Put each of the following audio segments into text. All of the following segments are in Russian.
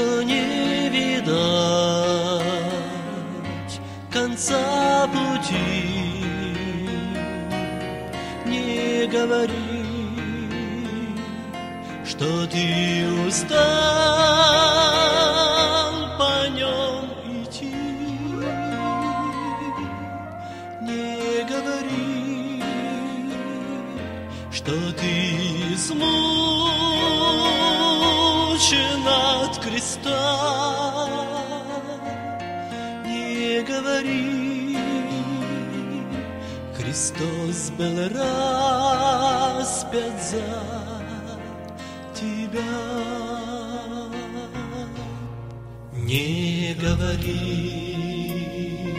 что не видать конца пути, не говори, что ты устал по нем идти, не говори, что ты измучен от креста, не говори, Христос был распят за тебя, не говори,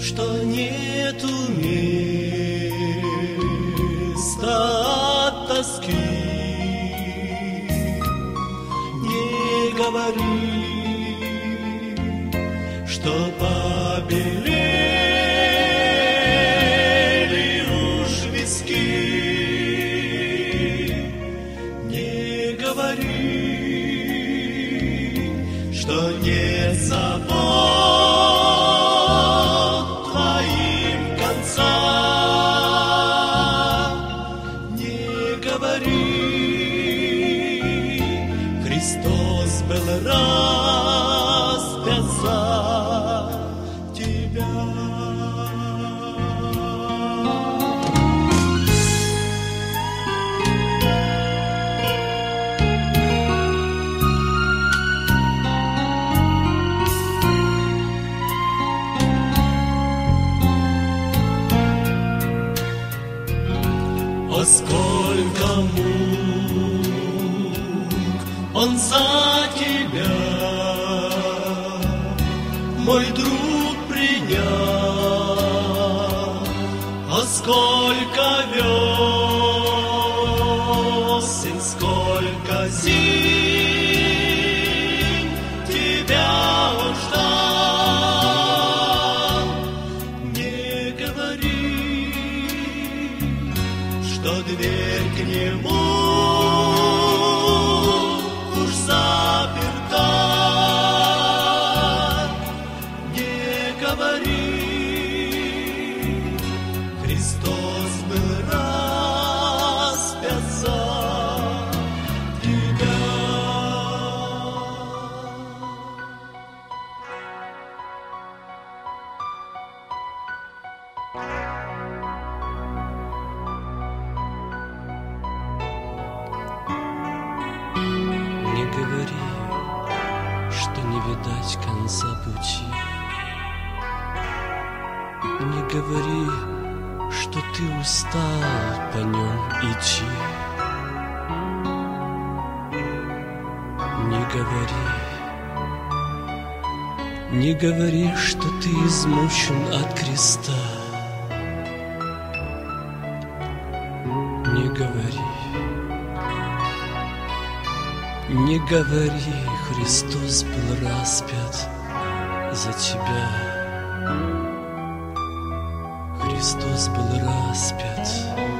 что нету места от тоски. Говори, что побелели уж виски, не говори, что не забот твоим конца, не говори, Христос был распят за тебя. О, сколько мук он за тебя, мой друг, принял, а сколько весен, сколько зим тебя он ждал. Не говори, что дверь к нему уж заперта, не говори, Христос был распят за тебя. Дать конца пути, не говори, что ты устал по нем идти, не говори, что ты измучен от креста, не говори, Христос был распят за тебя. Христос был распят.